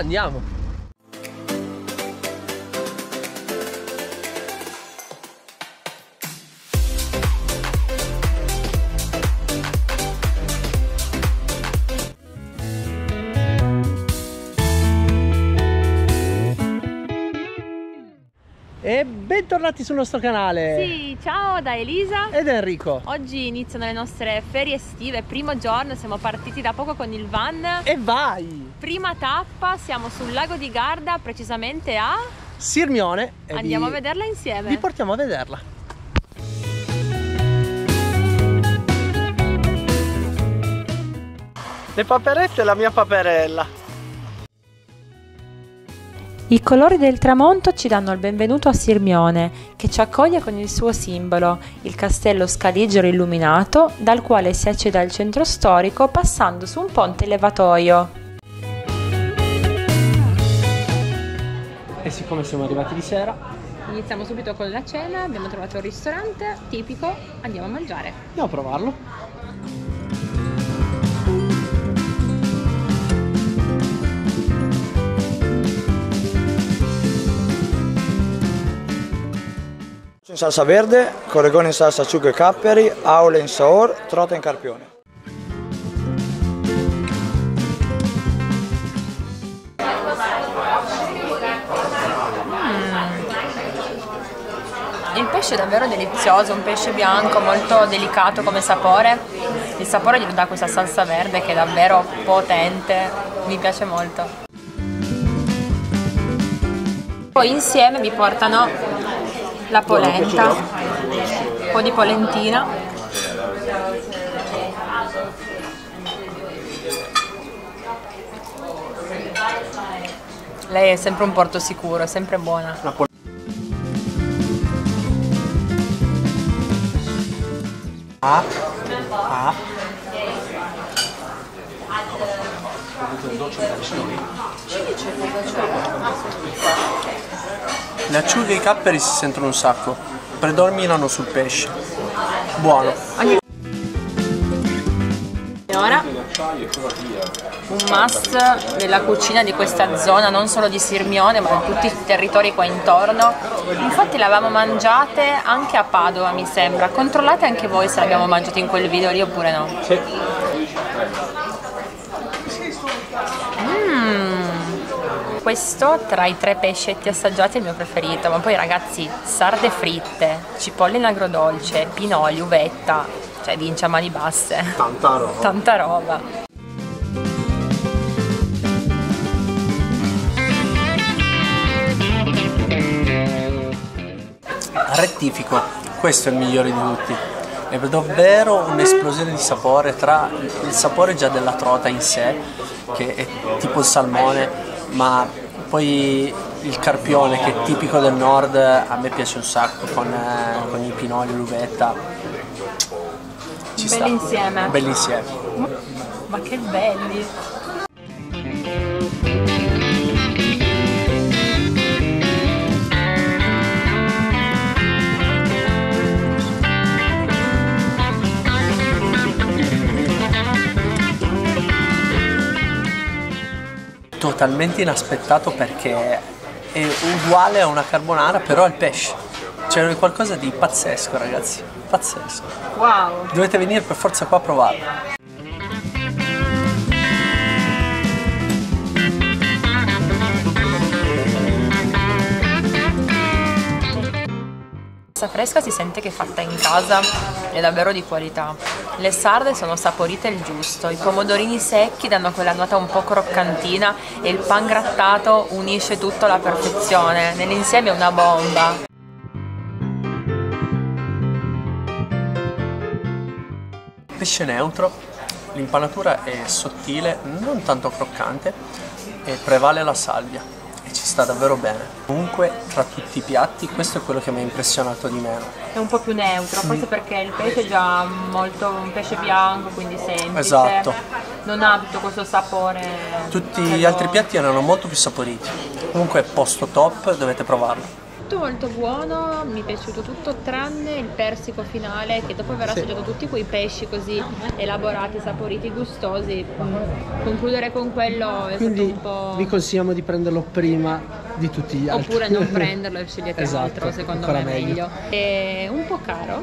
andiamo. E bentornati sul nostro canale. Sì, ciao da Elisa ed Enrico. Oggi iniziano le nostre ferie estive, primo giorno, siamo partiti da poco con il van. E vai! Prima tappa, siamo sul lago di Garda, precisamente a Sirmione. Andiamo a vederla insieme. Vi portiamo a vederla. Le paperette e la mia paperella. I colori del tramonto ci danno il benvenuto a Sirmione, che ci accoglie con il suo simbolo, il Castello Scaligero illuminato, dal quale si accede al centro storico passando su un ponte levatoio. E siccome siamo arrivati di sera, iniziamo subito con la cena, abbiamo trovato un ristorante tipico, andiamo a mangiare. Andiamo a provarlo. In salsa verde, corregone in salsa acciuga e capperi, aule in saor, trota in carpione. Il pesce è davvero delizioso, un pesce bianco molto delicato come sapore. Il sapore glielo dà questa salsa verde che è davvero potente, mi piace molto. Poi insieme mi portano la polenta, un po' di polentina, lei è sempre un porto sicuro, è sempre buona. Le acciughe e i capperi si sentono un sacco, predominano sul pesce, buono. E ora un must della cucina di questa zona, non solo di Sirmione ma di tutti i territori qua intorno. Infatti le avevamo mangiate anche a Padova mi sembra, controllate anche voi se le abbiamo mangiate in quel video lì oppure no. Sì. Questo tra i tre pescetti assaggiati è il mio preferito, ma poi ragazzi, sarde fritte, cipolle in agrodolce, pinoli, uvetta, cioè vince a mani basse. Tanta roba. Tanta roba. Rettifico, questo è il migliore di tutti. È davvero un'esplosione di sapore tra il sapore già della trota in sé, che è tipo il salmone, ma poi il carpione che è tipico del nord, a me piace un sacco con i pinoli, l'uvetta, ci sta. Bell'insieme. Bell'insieme. Ma che belli! Totalmente inaspettato perché è uguale a una carbonara però al pesce, c'è qualcosa di pazzesco ragazzi, pazzesco. Wow! Dovete venire per forza qua a provarlo. La salsa fresca si sente che è fatta in casa, è davvero di qualità. Le sarde sono saporite il giusto, i pomodorini secchi danno quella nota un po' croccantina e il pan grattato unisce tutto alla perfezione, nell'insieme è una bomba. Pesce neutro, l'impanatura è sottile, non tanto croccante e prevale la salvia. Ci sta davvero bene. Comunque tra tutti i piatti questo è quello che mi ha impressionato di meno. È un po' più neutro, forse perché il pesce è già molto un pesce bianco, quindi semplice. Esatto. Non ha tutto questo sapore. Tutti gli altri piatti erano molto più saporiti. Comunque posto top, dovete provarlo. tutto molto buono, mi è piaciuto tutto tranne il persico finale, che dopo aver assaggiato tutti quei pesci così elaborati, saporiti, gustosi, concludere con quello è quindi stato un po'... vi consigliamo di prenderlo prima di tutti gli altri, oppure non prenderlo e scegliete altro, secondo me è meglio. È un po' caro,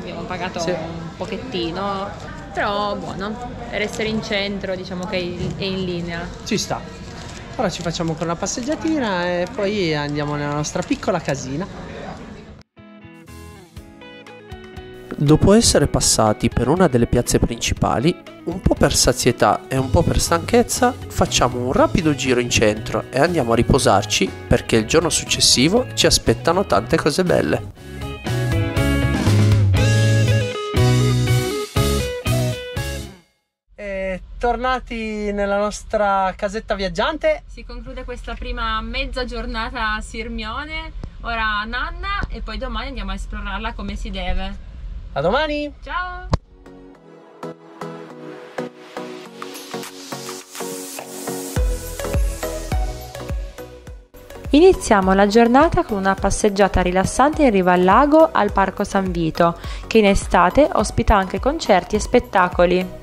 abbiamo pagato un pochettino, però buono, per essere in centro diciamo che è in linea, ci sta. Ora ci facciamo con una passeggiatina e poi andiamo nella nostra piccola casina. Dopo essere passati per una delle piazze principali, un po' per sazietà e un po' per stanchezza, facciamo un rapido giro in centro e andiamo a riposarci perché il giorno successivo ci aspettano tante cose belle. Tornati nella nostra casetta viaggiante. Si conclude questa prima mezza giornata a Sirmione. Ora Nanna e poi domani andiamo a esplorarla come si deve. A domani! Ciao! Iniziamo la giornata con una passeggiata rilassante in riva al lago al Parco San Vito, che in estate ospita anche concerti e spettacoli.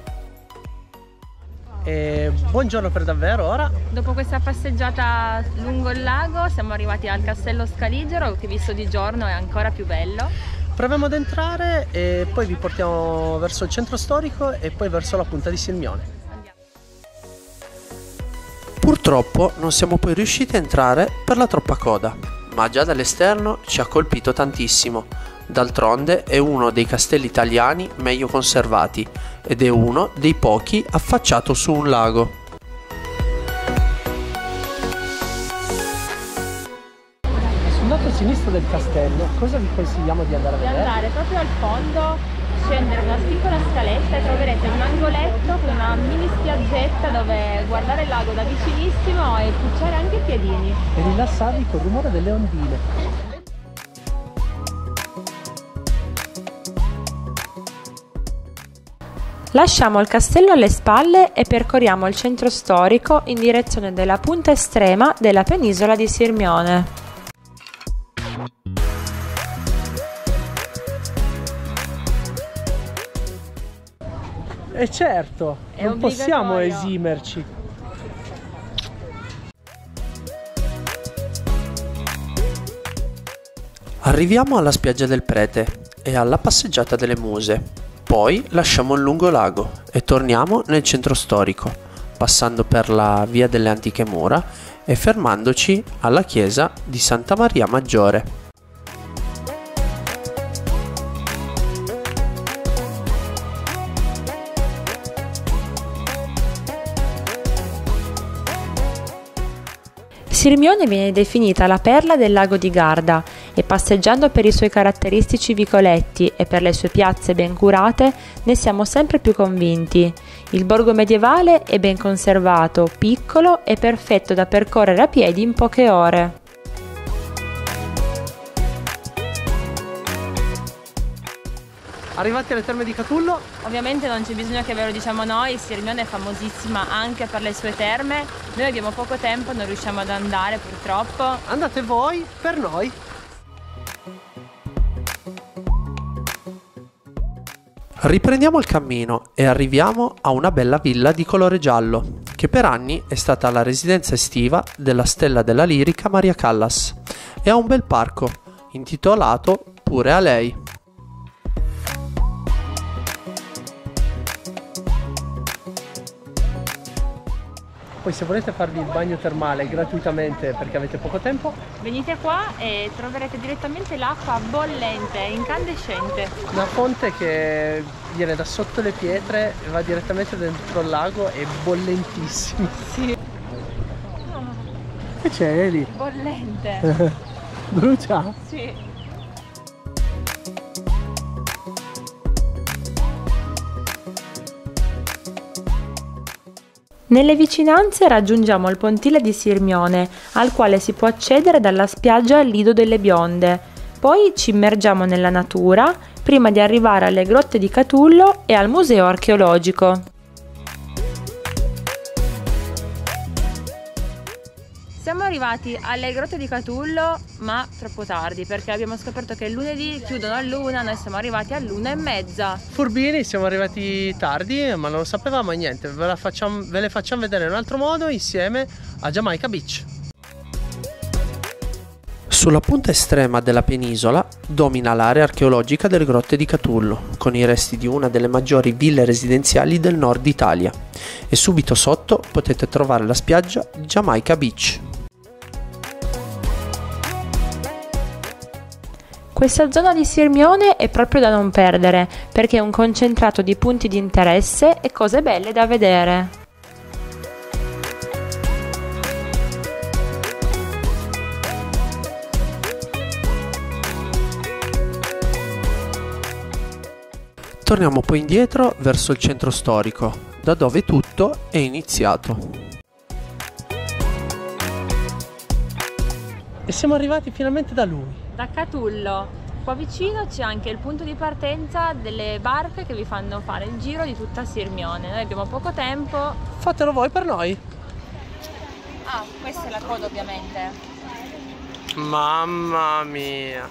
E buongiorno per davvero ora. Dopo questa passeggiata lungo il lago siamo arrivati al Castello Scaligero, che visto di giorno è ancora più bello. Proviamo ad entrare e poi vi portiamo verso il centro storico e poi verso la punta di Sirmione. Purtroppo non siamo poi riusciti a entrare per la troppa coda, ma già dall'esterno ci ha colpito tantissimo. D'altronde è uno dei castelli italiani meglio conservati ed è uno dei pochi affacciato su un lago. Sul lato sinistro del castello cosa vi consigliamo di andare a vedere? Di andare proprio al fondo, scendere una piccola scaletta e troverete un angoletto con una mini spiaggetta dove guardare il lago da vicinissimo e pucciare anche i piedini e rilassarvi col rumore delle ondine. Lasciamo il castello alle spalle e percorriamo il centro storico in direzione della punta estrema della penisola di Sirmione. E certo, non possiamo esimerci. Arriviamo alla spiaggia del Prete e alla passeggiata delle Muse. Poi lasciamo il lungolago e torniamo nel centro storico, passando per la via delle antiche mura e fermandoci alla chiesa di Santa Maria Maggiore. Sirmione viene definita la perla del lago di Garda e passeggiando per i suoi caratteristici vicoletti e per le sue piazze ben curate ne siamo sempre più convinti. Il borgo medievale è ben conservato, piccolo e perfetto da percorrere a piedi in poche ore. Arrivati alle terme di Catullo? Ovviamente non c'è bisogno che ve lo diciamo noi, Sirmione è famosissima anche per le sue terme. Noi abbiamo poco tempo, non riusciamo ad andare purtroppo. Andate voi, per noi! Riprendiamo il cammino e arriviamo a una bella villa di colore giallo, che per anni è stata la residenza estiva della stella della lirica Maria Callas e ha un bel parco, intitolato pure a lei. Poi se volete farvi il bagno termale gratuitamente perché avete poco tempo, venite qua e troverete direttamente l'acqua bollente, incandescente. Una fonte che viene da sotto le pietre e va direttamente dentro il lago, è bollentissima. Sì. Che c'è lì? Bollente. Brucia? Sì. Nelle vicinanze raggiungiamo il pontile di Sirmione, al quale si può accedere dalla spiaggia al Lido delle Bionde. Poi ci immergiamo nella natura, prima di arrivare alle Grotte di Catullo e al Museo Archeologico. Siamo arrivati alle Grotte di Catullo, ma troppo tardi, perché abbiamo scoperto che il lunedì chiudono all'1, noi siamo arrivati all'1:30. Furbini, siamo arrivati tardi, ma non lo sapevamo e niente, ve le facciamo vedere in un altro modo insieme a Jamaica Beach. Sulla punta estrema della penisola domina l'area archeologica delle Grotte di Catullo, con i resti di una delle maggiori ville residenziali del nord Italia, e subito sotto potete trovare la spiaggia Jamaica Beach. Questa zona di Sirmione è proprio da non perdere, perché è un concentrato di punti di interesse e cose belle da vedere. Torniamo poi indietro verso il centro storico, da dove tutto è iniziato. E siamo arrivati finalmente da lui. Da Catullo. Qua vicino c'è anche il punto di partenza delle barche che vi fanno fare il giro di tutta Sirmione. Noi abbiamo poco tempo. Fatelo voi per noi. Ah, questa è la coda ovviamente. Mamma mia.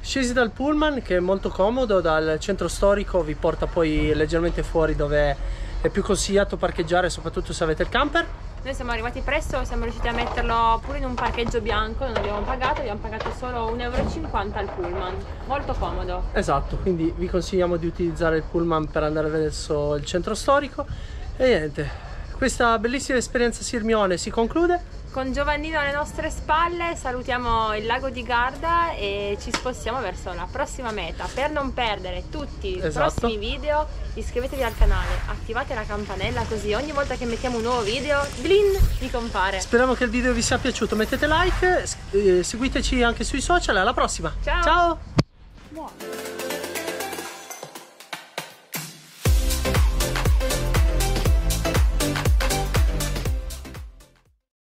Scesi dal pullman, che è molto comodo, dal centro storico vi porta poi leggermente fuori, dove è più consigliato parcheggiare, soprattutto se avete il camper. Noi siamo arrivati presto, siamo riusciti a metterlo pure in un parcheggio bianco, non abbiamo pagato solo 1,50 euro al pullman, molto comodo. Esatto, quindi vi consigliamo di utilizzare il pullman per andare verso il centro storico. E niente, questa bellissima esperienza Sirmione si conclude. Con Giovannino alle nostre spalle salutiamo il lago di Garda e ci spostiamo verso la prossima meta. Per non perdere tutti i prossimi video, iscrivetevi al canale, attivate la campanella, così ogni volta che mettiamo un nuovo video, blin, vi compare. Speriamo che il video vi sia piaciuto, mettete like, seguiteci anche sui social e alla prossima. Ciao! Ciao.